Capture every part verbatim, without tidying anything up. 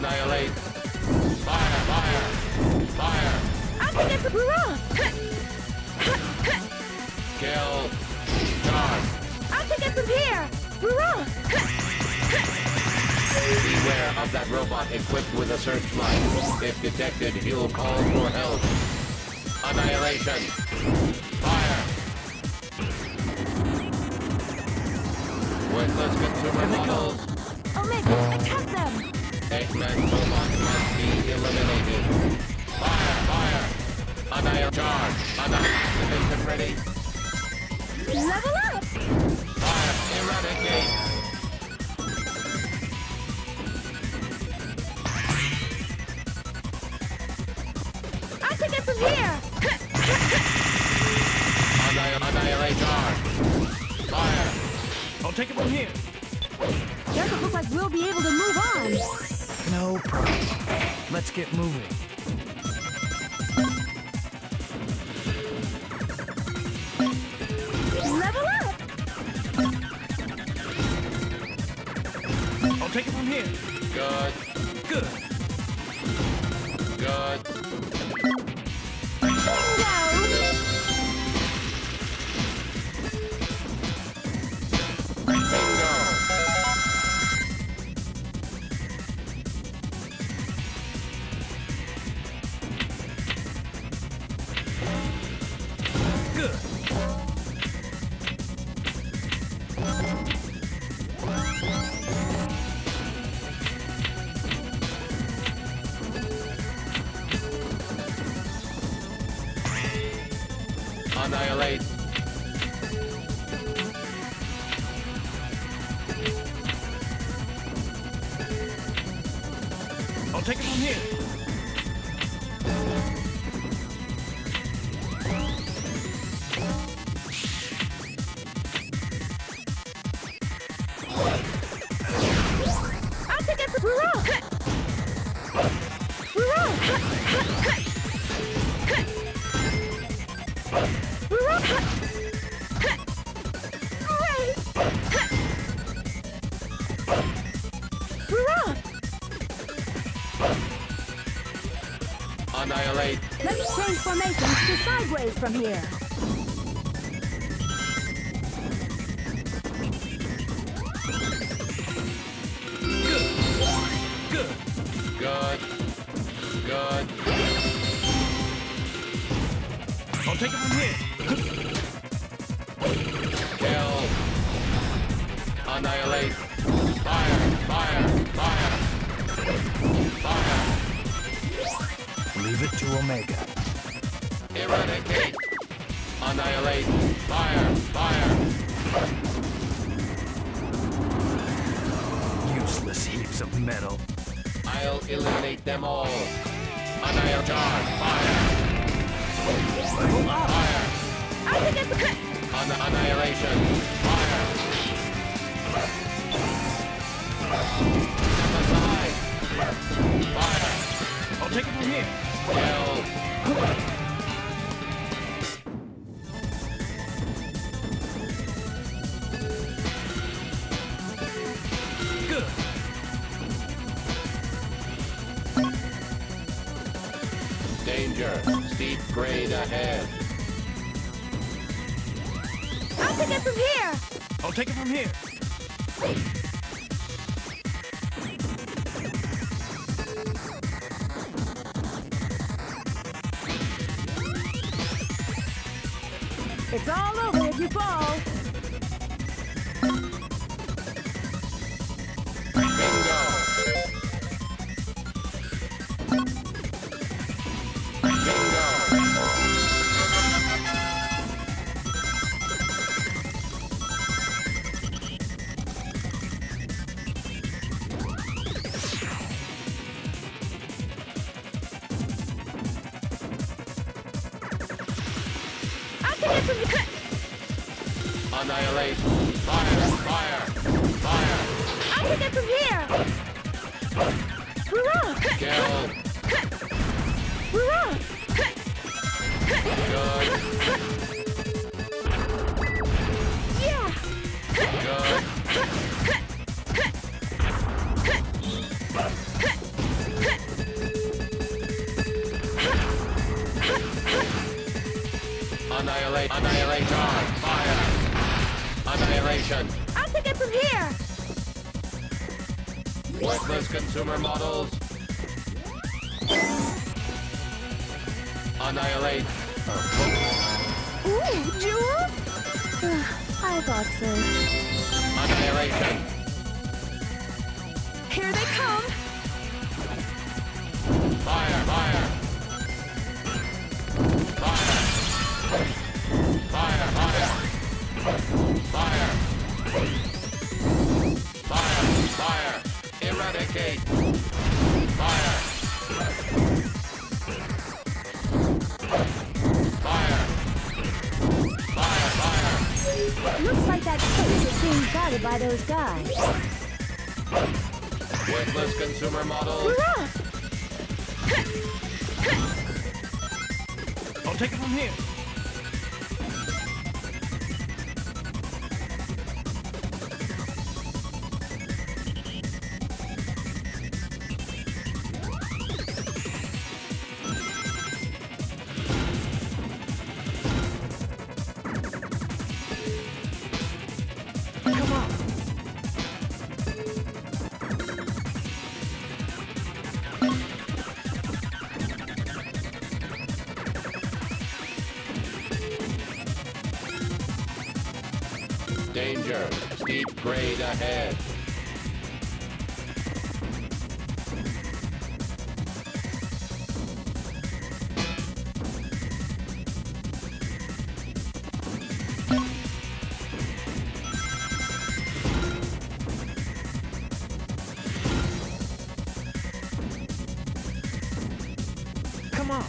annihilate. Fire, fire, fire. I think that's a hurrah. Kill. Charge. I'll take it from here. Hurrah. Beware of that robot equipped with a searchlight. If detected, he'll call for help. Annihilation. Fire. Worthless consumer models. Omega, attack them! Eggman robot must be eliminated. Fire, fire! Annihilate charge! Annihilation ready! Level up! Fire, eradicate! I can get from here! Annihilate, annihilate charge! Fire! I'll take it from here! Doesn't look like we'll be able to move on. No problem. Let's get moving. Level up! I'll take it from here. Good. Good. Good. Bingo! Bingo! Annihilate. I'll take it from here. I'll take it from here. Annihilate. Let me change formations to sideways from here. Good. Good. Good. Good. I'll take it from here. Kill. Annihilate. Fire. Fire. Fire. Fire. Leave it to Omega. Eradicate! Annihilate! Fire! Fire! Useless heaps of metal. I'll eliminate them all. Annihilate! Charge! Fire! Fire! I think it's An annihilation! Fire! Step aside! Fire! I'll take it from here. Well. Good. Danger. Steep grade ahead. I'll take it from here. I'll take it from here. It's all over if you fall. Bingo! Bingo! Annihilate! Fire! Fire! Fire! I'll take it from here! Hurrah! Kill! Hurrah! Good! Yeah! Good! Annihilate. Annihilate. Fire. Annihilation. I'll take it from here. Worthless consumer models. Annihilate. Ooh, Jewel? I thought so. Annihilation. Here they come. Fire, fire. Fire. Fire, fire. Fire. Fire, fire. Eradicate. Fire. Looks like that place is being guarded by those guys. Worthless consumer model. We're up. I'll take it from here. Danger. Steep grade ahead. Come on.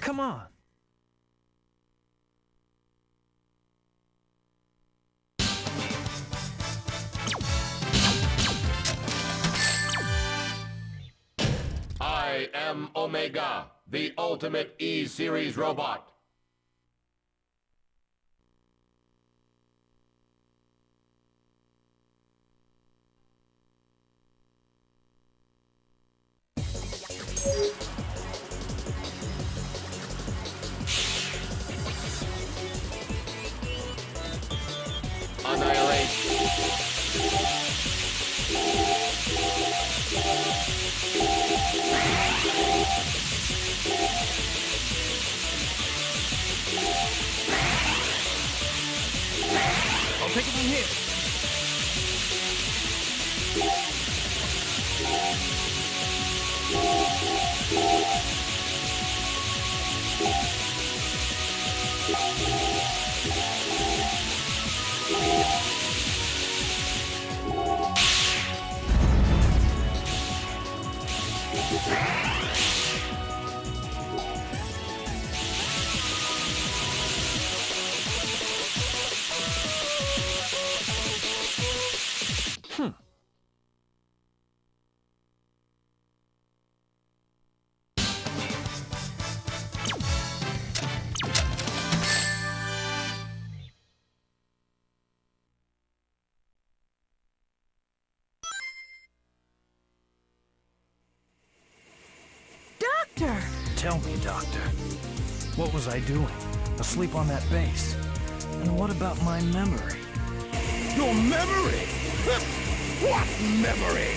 Come on. I am Omega, the ultimate E Series robot. I'll take it from here. Tell me, Doctor, what was I doing? Asleep on that base? And what about my memory? Your memory? What memory?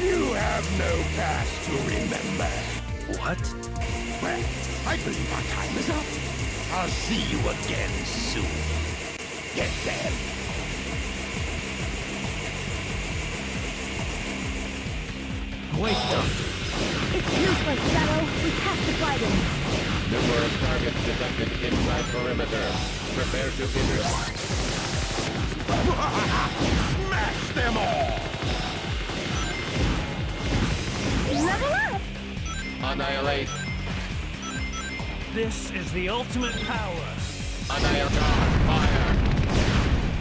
You have no past to remember. What? Well, I believe our time is up. I'll see you again soon. Get there. Wait, Doctor. It's useless, Shadow. We have to fight him. Numerous targets detected inside perimeter. Prepare to intercept. Annihilate. This is the ultimate power. Annihilate fire.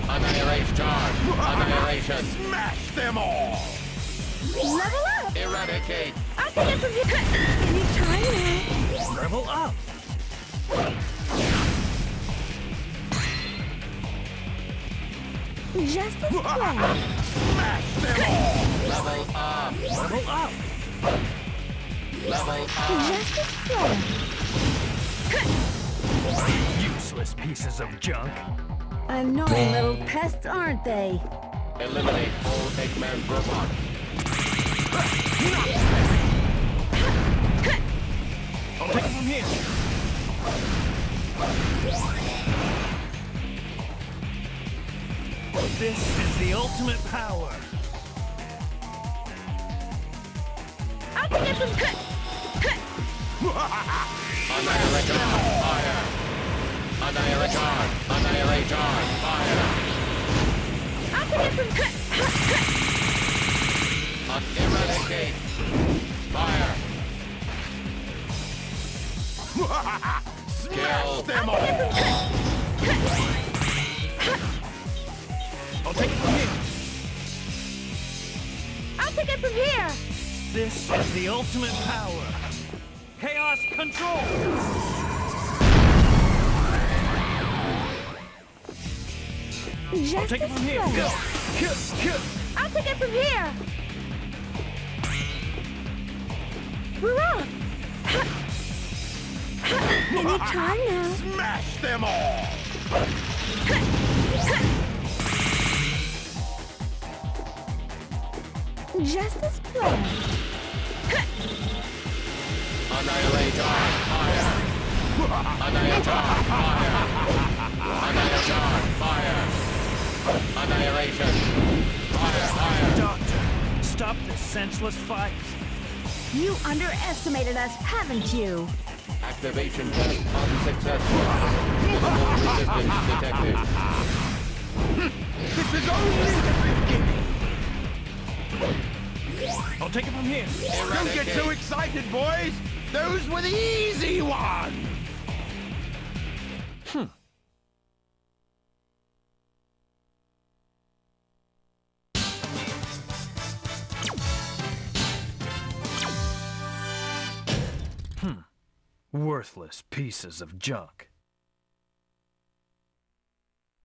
Annihilate charge. Annihilation. Smash them all. Level up. Eradicate. I can get from here anytime. Level up. Just as well. Smash them all. Level up. Level up. Level up. Just as well. Useless pieces of junk. Annoying little pests, aren't they? Eliminate all Eggman robot. I'll take from here. This is the ultimate power. I can get them cut. Cut. Annihilate on fire. Annihilate on. Annihilate on fire. I can get them cut. Cut. Eradicate. Fire. Kill them all. Cut. Cut. I'll take it from here. I'll take it from here. This is the ultimate power. Chaos control. Just I'll take it from here. Go. Kiss, kiss. I'll take it from here. We're off. Any time now. Smash them all. Just as planned. Annihilate on fire. Annihilate on fire. Annihilate on fire. Annihilation. Fire, fire. Doctor, stop this senseless fight. You underestimated us, haven't you? Activation test unsuccessful. No resistance detected. This is only the beginning. I'll take it from here. Eradicate. Don't get too excited, boys. Those were the easy ones. Hmm. Hmm. Worthless pieces of junk.